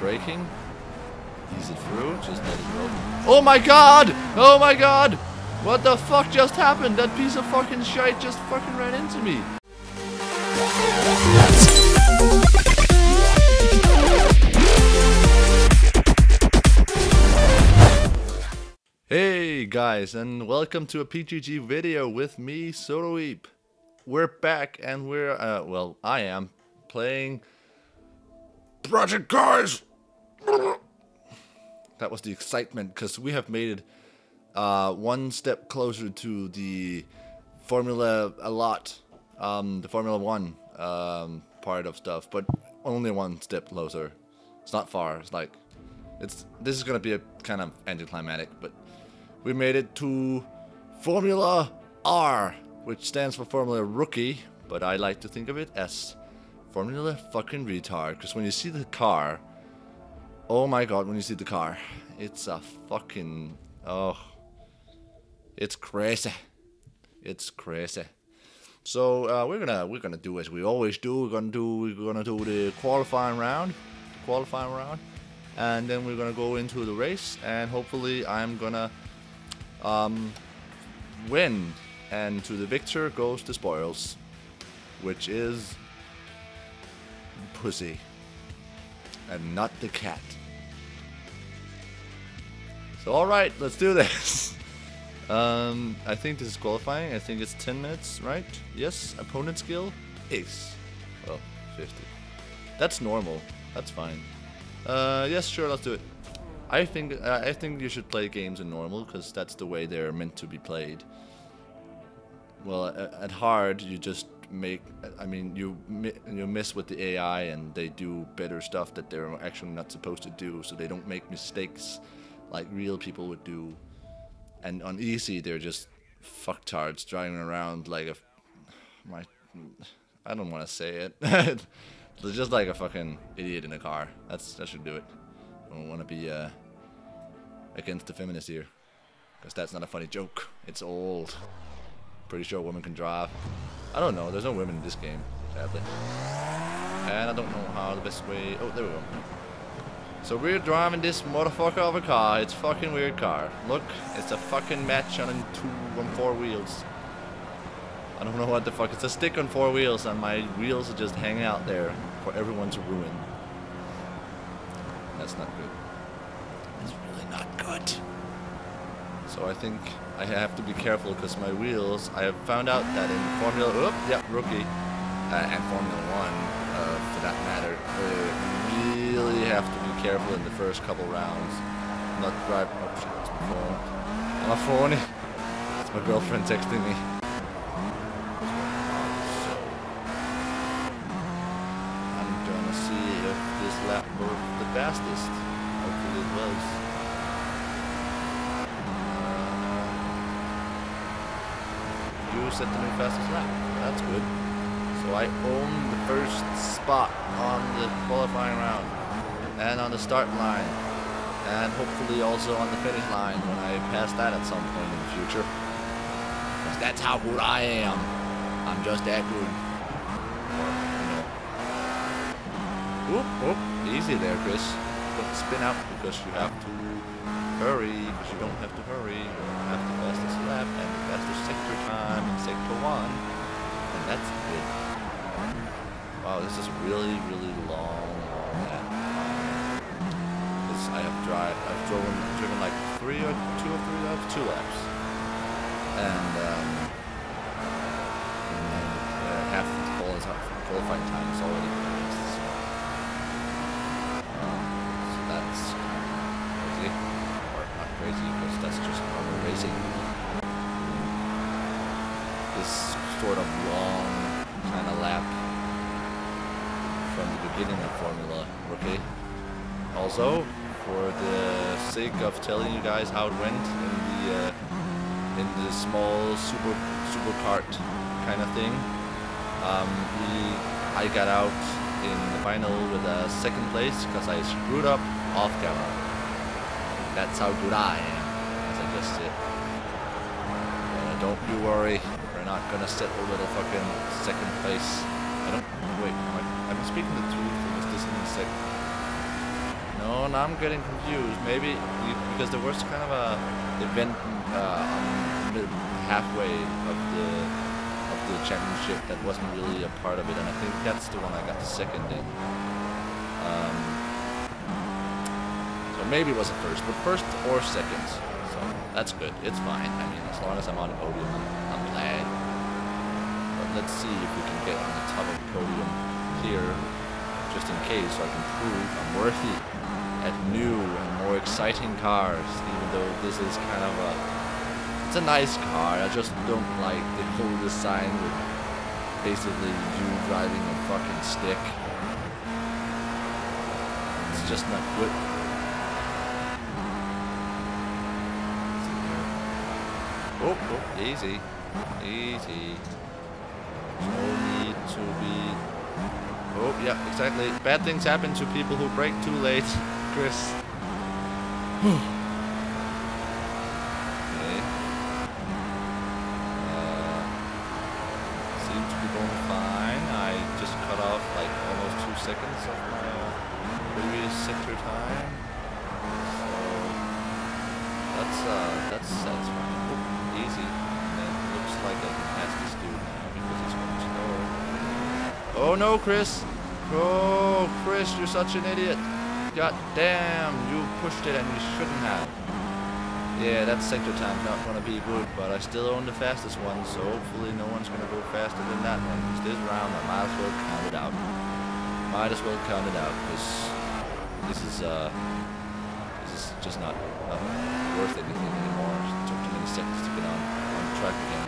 braking. Ease it through, just let it go. Oh my god! Oh my god! What the fuck just happened? That piece of fucking shite just fucking ran into me. Hey guys, and welcome to a PGG video with me, Sodaweep. We're back and we're, well, I am playing Project Cars! That was the excitement, because we have made it one step closer to the Formula a lot, the Formula 1 part of stuff, but only one step closer. It's not far, it's like, this is gonna be a kind of anticlimactic, but we made it to Formula R, which stands for Formula Rookie, but I like to think of it as Formula fucking retard, because when you see the car, oh my god, when you see the car, it's a fucking, oh, it's crazy, it's crazy. So we're gonna do as we always do. We're gonna do the qualifying round, and then we're gonna go into the race, and hopefully I'm gonna win, and to the victor goes the spoils, which is pussy, and not the cat. So alright, let's do this. I think this is qualifying. I think it's 10 minutes, right? Yes, opponent skill is, well, 50. That's normal, that's fine. Yes, sure, let's do it. I think you should play games in normal, because that's the way they're meant to be played. Well, at hard, you just make, I mean, you mess with the AI and they do better stuff that they're actually not supposed to do, so they don't make mistakes like real people would do. And on easy, they're just fucktards driving around like a, I don't want to say it. They're just like a fucking idiot in a car. That should do it. I don't want to be against the feminists here, because that's not a funny joke. It's old. Pretty sure a woman can drive. I don't know, there's no women in this game, sadly. And I don't know how the best way... Oh, there we go. So we're driving this motherfucker of a car. It's a fucking weird car. Look, it's a fucking match on 2 on 4 wheels. I don't know what the fuck. It's a stick on 4 wheels, and my wheels are just hanging out there for everyone to ruin. That's not good. That's really not good. So I think I have to be careful, because my wheels, I have found out that in Formula, Rookie, and Formula 1, for that matter, you really have to be careful in the first couple rounds. Not drive, oh shit, it's my phone. I'm a phone. It's my girlfriend texting me. So, I'm gonna see if this lap was the fastest. Hopefully it was. Set the new fastest lap. That's good. So I own the first spot on the qualifying round, and on the start line, and hopefully also on the finish line when I pass that at some point in the future. Because that's how good I am. I'm just that good. Whoop, whoop. Easy there, Chris. Don't spin out, because you have to hurry. Because you don't have to hurry. You don't have to fastest lap, and the fastest sector time in sector 1, and that's it. Wow, this is really long. This I've driven like 2 or 3 laps, 2 laps, and half the qualifying time is already passed. So that's crazy, or not crazy, because that's just normal racing. This sort of long kind of lap from the beginning of Formula Rookie. Also, for the sake of telling you guys how it went in the small super kart kind of thing, I got out in the final with a 2nd place, because I screwed up off camera. That's how good I am, as I just said. Don't you worry. Not gonna settle with a fucking 2nd place. I don't. Wait, am I speaking the truth? Or is this in the second? now I'm getting confused. Maybe because there was kind of a event halfway of the championship that wasn't really a part of it, and I think that's the one I got the second in. So maybe it wasn't first, but first or second. So that's good. It's fine. I mean, as long as I'm on the podium, I'm glad. But let's see if we can get on the top of the podium here, just in case, so I can prove I'm worthy at new and more exciting cars. Even though this is kind of it's a nice car. I just don't like the whole design with basically you driving a fucking stick. It's just not good. Oh, oh, easy, easy. No need to be. Oh, yeah, exactly. Bad things happen to people who brake too late, Chris. Okay. Seems to be going fine. I just cut off like almost 2 seconds of my previous sector time. So that's satisfying. Oh, easy. And that looks like a nasty dude now because he's going slower. Oh no, Chris! Oh, Chris, you're such an idiot! God damn, you pushed it and you shouldn't have. Yeah, that sector time's not gonna be good, but I still own the fastest one, so hopefully no one's gonna go faster than that one. Because this round, I might as well count it out. Might as well count it out, because this is just not worth anything anymore. It took too many seconds to get on the track again.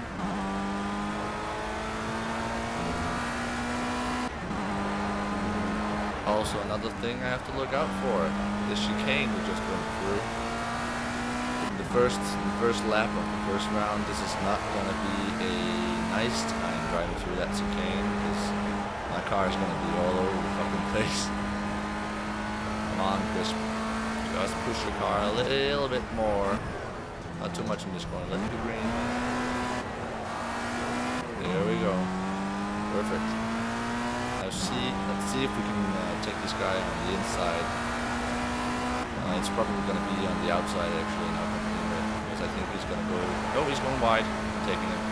Also, another thing I have to look out for, the chicane we just went through. In the first lap of the first round, this is not going to be a nice time driving through that chicane, because my car is going to be all over the fucking place. Come on, Chris. Just push your car a little bit more. Not too much in this corner. Let me be green. There we go. Perfect. Let's see if we can take this guy on the inside. It's probably going to be on the outside actually, not going to be there, because I think he's going to go... No, he's going wide. I'm taking him.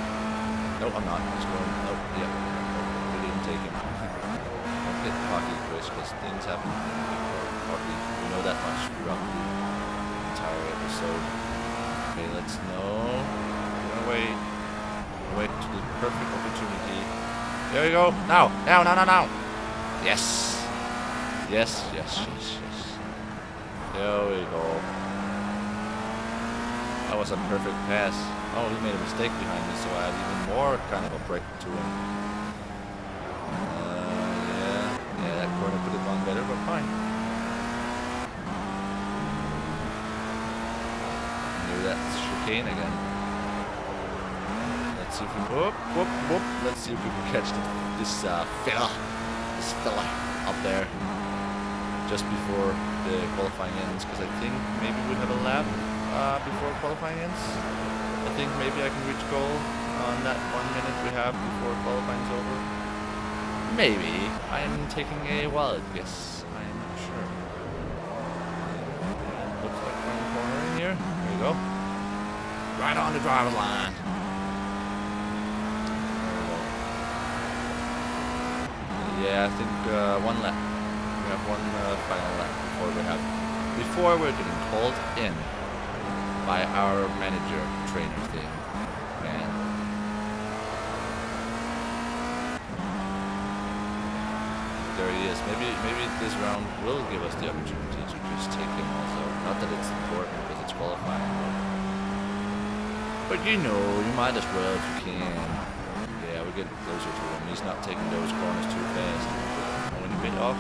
No, I'm not. He's going... No, yeah. No, we didn't take him. Don't get cocky, Chris, because things happen when you get cocky. We know that much throughout the entire episode. Okay, let's... No. We're going to wait. Wait to the perfect opportunity. There we go. Now, now, now, now, now. Yes. Yes, yes, yes, yes. There we go. That was a perfect pass. Oh, he made a mistake behind me, so I had even more kind of a break to him. Yeah, that corner could have gone better, but fine. Maybe that's chicane again. Let's see if we can, whoop, whoop, whoop. Let's see if we can catch this fella up there just before the qualifying ends, because I think maybe we have a lap before qualifying ends. I think maybe I can reach goal on that 1 minute we have before qualifying's over. Maybe. I'm taking a wild guess. I'm not sure. Looks like one corner in here. There you go. Right on the driver's line. Yeah, I think one lap. We have one final lap before we're getting called in by our manager trainer thing. Man. There he is. Maybe this round will give us the opportunity to just take him also. Not that it's important because it's qualifying. But you know, you might as well if you can. Get closer to him. He's not taking those corners too fast. I want a bit off.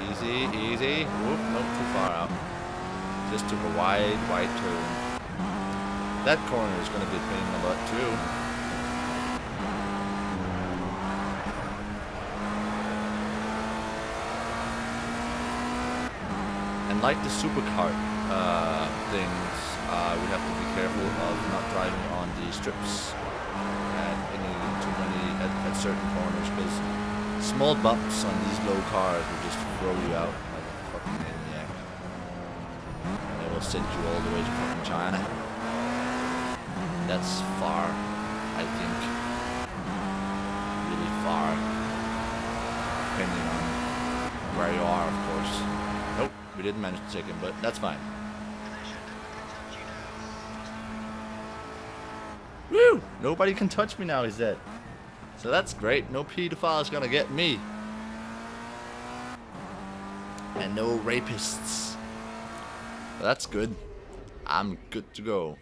Easy, easy. Whoop, not too far out. Just took a wide, wide turn. That corner is going to be paying a lot too. And like the supercar things, we have to be careful of not driving on the strips and any too many at at certain corners, because small bumps on these low cars will just throw you out like a fucking maniac. And it will send you all the way to fucking China. That's far, I think. Really far. Depending on where you are, of course. Nope, we didn't manage to take him, but that's fine. Woo! Nobody can touch me now, he said. So that's great. No pedophile is gonna get me. And no rapists. Well, that's good. I'm good to go.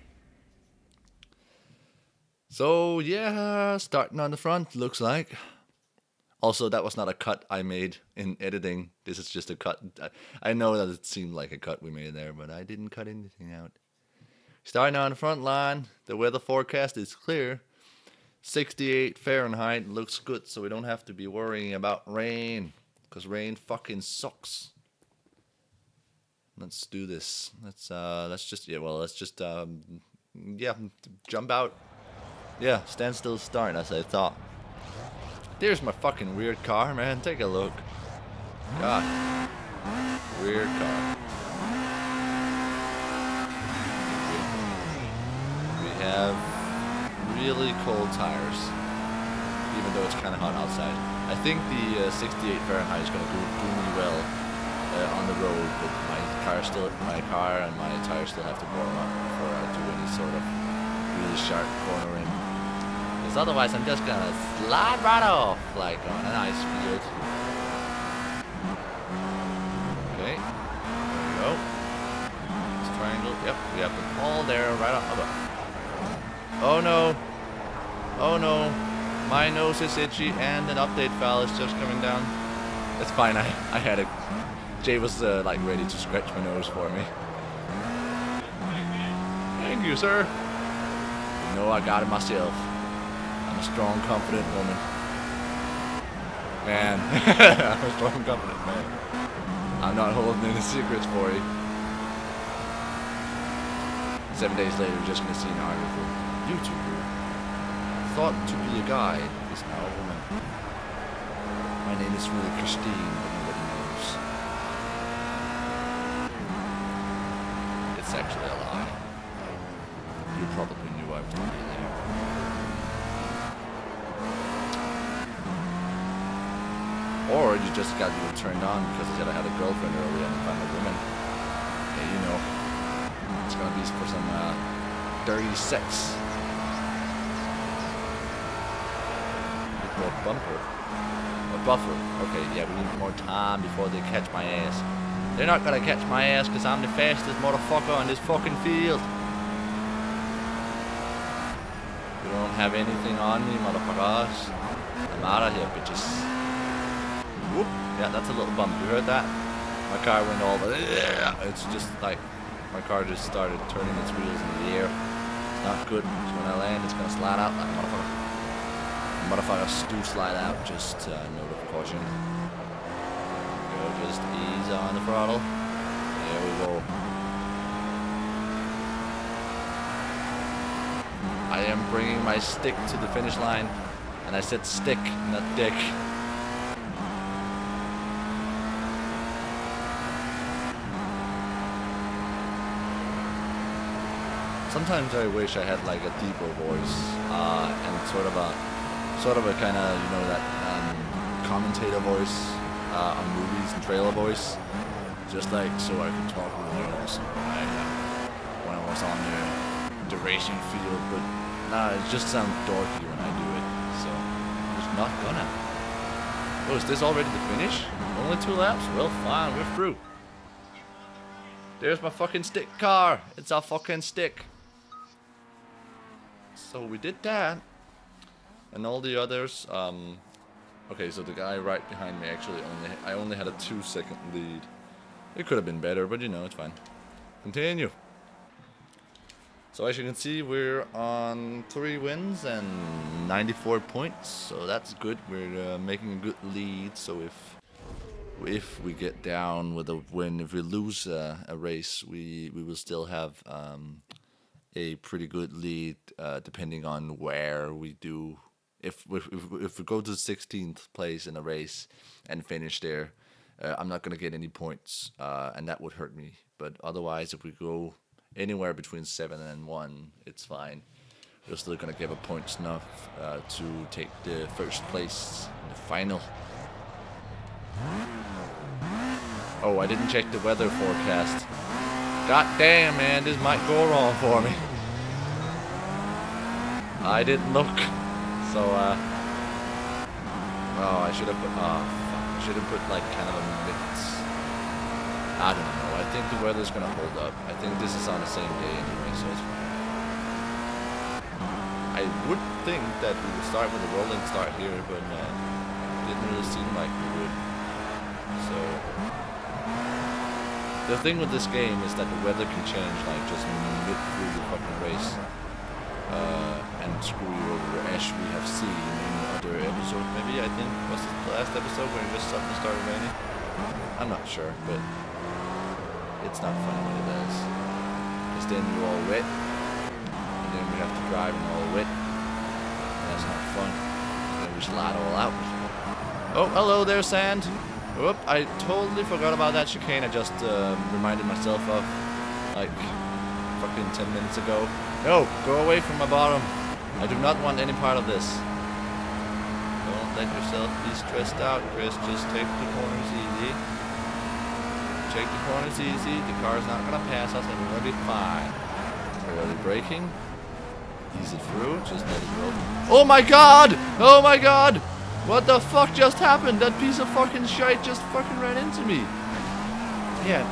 So, yeah, starting on the front, looks like. Also, that was not a cut I made in editing. This is just a cut. I know that it seemed like a cut we made there, but I didn't cut anything out. Starting on the front line, the weather forecast is clear. 68 Fahrenheit looks good, so we don't have to be worrying about rain. Because rain fucking sucks. Let's do this. Let's just jump out. Yeah, stand still start, as I thought. There's my fucking weird car, man. Take a look. God. Weird car. We have really cold tires, even though it's kind of hot outside. I think the 68 Fahrenheit is going to do me well on the road, but my car and my tires still have to warm up before I do any sort of really sharp cornering. Because otherwise, I'm just going to slide right off like on an ice field. Okay, there we go. This triangle, yep, we have them all there right off above. Oh no, oh no, my nose is itchy and an update file is just coming down. It's fine, I had it. Jay was like ready to scratch my nose for me. Thank you, sir. You know, I got it myself. I'm a strong, confident woman. Man, I'm a strong, confident man. I'm not holding any secrets for you. 7 days later, we're just going to see an article. YouTuber, thought to be a guy, is now a woman. My name is really Christine, but nobody knows. It's actually a lie. You probably knew I was going to be there. Or you just got you turned on because I said I had a girlfriend earlier and found a woman. Yeah, you know, it's going to be for some dirty sex. A buffer. Okay, yeah, we need more time before they catch my ass. They're not gonna catch my ass because I'm the fastest motherfucker on this fucking field. You don't have anything on me, motherfuckers. I'm out of here, bitches. Whoop. Yeah, that's a little bump. You heard that? My car went all the... It's just like... My car just started turning its wheels in the air. It's not good. So when I land, it's gonna slide out like a motherfucker. Modifiers do slide out, just note of caution. Go, just ease on the throttle. There we go. I am bringing my stick to the finish line, and I said stick, not dick. Sometimes I wish I had like a deeper voice and sort of a kind of, you know, that commentator voice on movies and trailer voice, just like so I could talk really awesome when I was on the duration field, but nah, it just sounds dorky when I do it, so I'm just not gonna. Oh, is this already the finish? Only 2 laps? Well, fine, we're through. There's my fucking stick car! It's our fucking stick! So we did that. And all the others, okay, so the guy right behind me actually I only had a 2-second lead. It could have been better, but you know, it's fine. Continue. So as you can see, we're on 3 wins and 94 points, so that's good. We're making a good lead, so if we get down with a win, if we lose a race, we will still have a pretty good lead, depending on where we do If we go to 16th place in a race and finish there, I'm not going to get any points, and that would hurt me. But otherwise, if we go anywhere between 7 and 1, it's fine. We're still going to give a point enough to take the first place in the final. Oh, I didn't check the weather forecast. God damn, man, this might go wrong for me. I didn't look. So, oh, I should have put, I should have put, like, kind of a minutes. I don't know. I think the weather's gonna hold up. I think this is on the same day anyway, so it's fine. I would think that we would start with a rolling start here, but it didn't really seem like we would. So, the thing with this game is that the weather can change, like, just mid through the fucking race. And screw you over, as we have seen in other episodes. Maybe, I think, was it the last episode where it just suddenly started raining? I'm not sure, but it's not funny when it does. Because then you're all wet, and then we have to drive and all wet. That's not fun. Then we slide all out. Oh, hello there, sand! Whoop, I totally forgot about that chicane I just reminded myself of, like, fucking 10 minutes ago. No, go away from my bottom. I do not want any part of this. Don't let yourself be stressed out, Chris. Just take the corners easy. Take the corners easy. The car's not gonna pass us, and we're gonna be fine. Early braking. Ease it through. Just let it roll. Oh my god! Oh my god! What the fuck just happened? That piece of fucking shite just fucking ran into me. Yeah,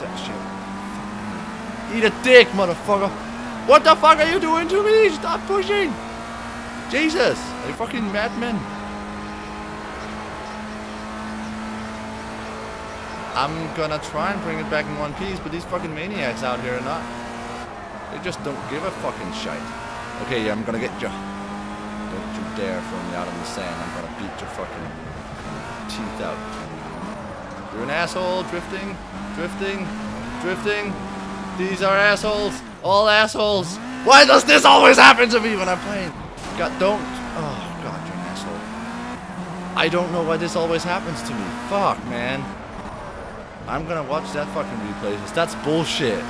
that shit. Eat a dick, motherfucker. What the fuck are you doing to me? Stop pushing! Jesus! Are you fucking madman? I'm gonna try and bring it back in one piece, but these fucking maniacs out here are not. They just don't give a fucking shite. Okay, I'm gonna get you. Don't you dare throw me out on the sand. I'm gonna beat your fucking teeth out. You're an asshole. Drifting. Drifting. Drifting. These are assholes. All assholes. Why does this always happen to me when I'm playing? God, don't. Oh, God, you're an asshole. I don't know why this always happens to me. Fuck, man. I'm gonna watch that fucking replay because that's bullshit.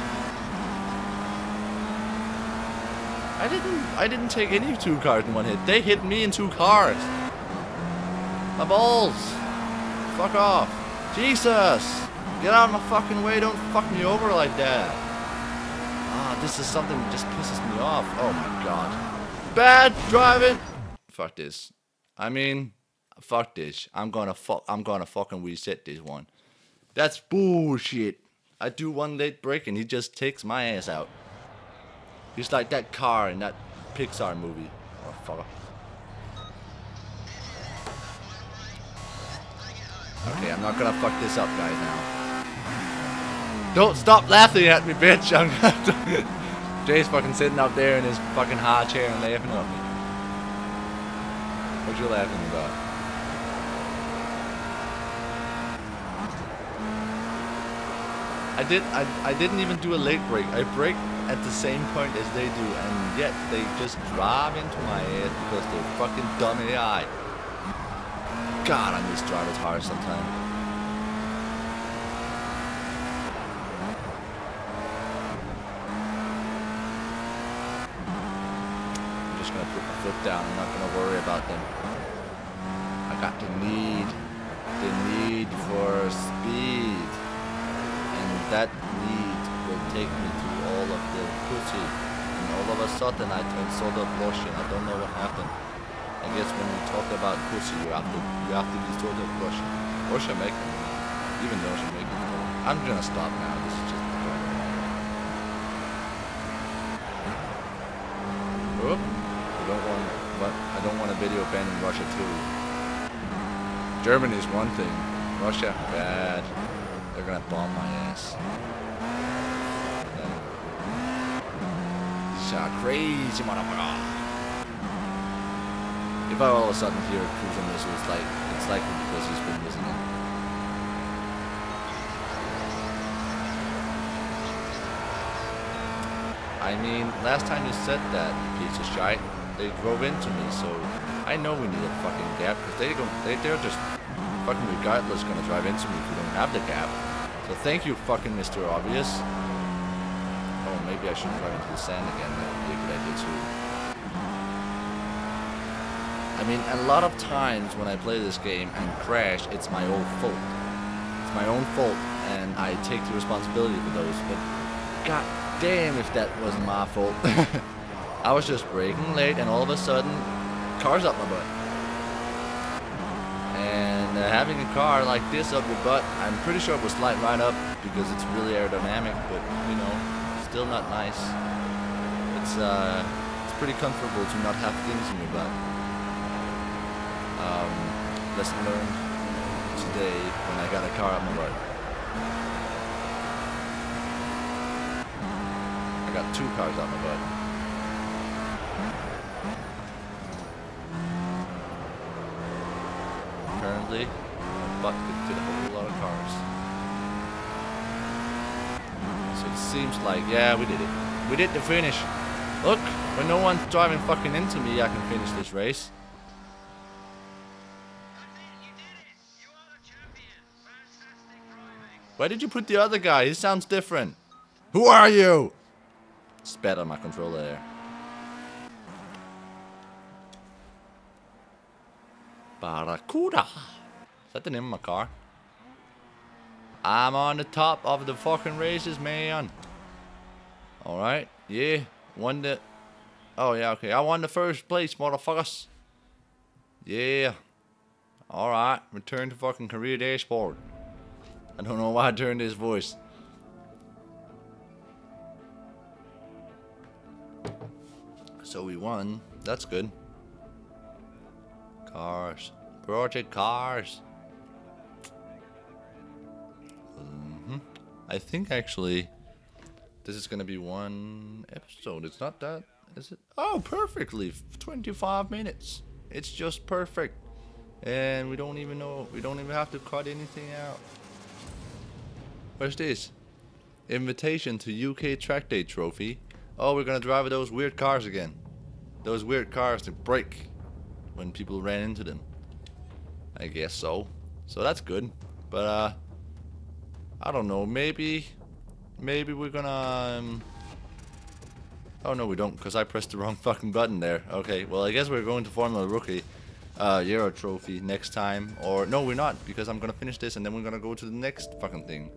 I didn't take any two cars in one hit. They hit me in two cars. My balls. Fuck off. Jesus. Get out of my fucking way. Don't fuck me over like that. This is something that just pisses me off. Oh my god. Bad driving! Fuck this. I mean, fuck this. I'm gonna fucking reset this one. That's bullshit. I do one late break and he just takes my ass out. He's like that car in that Pixar movie. Oh fuck. Okay, I'm not gonna fuck this up guys now. Don't stop laughing at me, bitch! Jay's fucking sitting out there in his fucking high chair and laughing at me. What you laughing about? I didn't even do a late break. I break at the same point as they do, and yet they just drive into my ass because they're fucking dumb AI. God, I miss drivers hard sometimes. Foot down, I'm not gonna worry about them. I got the need for speed, and that need will take me through all of the pussy, and all of a sudden I turned soda blush and I don't know what happened. I guess when you talk about pussy, you have to be soda blush, or Jamaican, even though Jamaican. I'm gonna stop now. This is just the problem. I don't want a video ban in Russia too. Germany's one thing. Russia, bad. They're gonna bomb my ass. These are crazy motherfuckers. If I all of a sudden hear a cruiser missile, it's likely because he's been missing it. I mean, last time you said that, piece of shite. they drove into me, so I know we need a fucking gap, because they're just fucking regardless gonna drive into me if we don't have the gap. So thank you, fucking Mr. Obvious. Oh, maybe I shouldn't drive into the sand again. That would be a good idea too. I mean, a lot of times when I play this game and crash, it's my own fault. It's my own fault, and I take the responsibility for those, but god damn if that wasn't my fault. I was just braking late, and all of a sudden, car's up my butt. And having a car like this up your butt, I'm pretty sure it will slide right up because it's really aerodynamic, but you know, still not nice. It's pretty comfortable to not have things in your butt. Lesson learned today when I got a car up my butt. I got 2 cars up my butt. Apparently, my butt could fit a whole lot of cars. So it seems like, yeah, we did it. We did the finish. Look, when no one's driving fucking into me, I can finish this race. Where did you put the other guy? He sounds different. Who are you? Spat on my controller there. Barracuda. Is that the name of my car? I'm on the top of the fucking races, man. Alright, yeah. Won the... Oh, yeah, okay. I won the first place, motherfuckers. Yeah. Alright, return to fucking career dashboard. I don't know why I turned this voice. So we won. That's good. Cars. Project Cars. I think actually this is gonna be one episode. It's not that, is it? Oh, perfectly. 25 minutes. It's just perfect. And we don't even know, we don't even have to cut anything out. Where's this? Invitation to UK Track Day Trophy. Oh, we're gonna drive those weird cars again. Those weird cars that break when people ran into them. I guess so. So that's good. But I don't know, maybe we're gonna oh no we don't, because I pressed the wrong fucking button there. Okay, well I guess we're going to Formula Rookie Euro Trophy next time. Or no we're not, because I'm gonna finish this and then we're gonna go to the next fucking thing.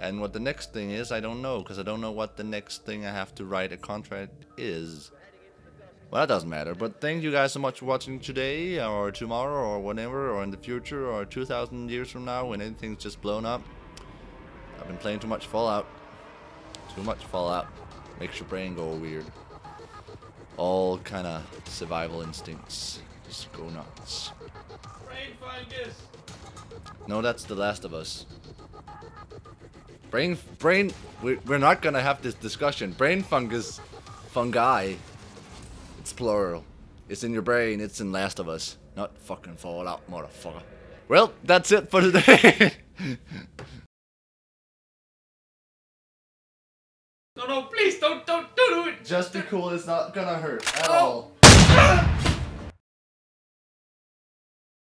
And what the next thing is I don't know, because I don't know what the next thing I have to write a contract is. Well, that doesn't matter, but thank you guys so much for watching today, or tomorrow, or whenever, or in the future, or 2,000 years from now, when anything's just blown up. I've been playing too much Fallout. Too much Fallout. Makes your brain go weird. All kind of survival instincts. Just go nuts. Brain fungus! No, that's The Last of Us. Brain... We're not gonna have this discussion. Brain fungus... Fungi. It's plural. It's in your brain. It's in Last of Us. Not fucking Fallout, motherfucker. Well, that's it for today. No, please don't do it. Just be cool. It's not gonna hurt at all.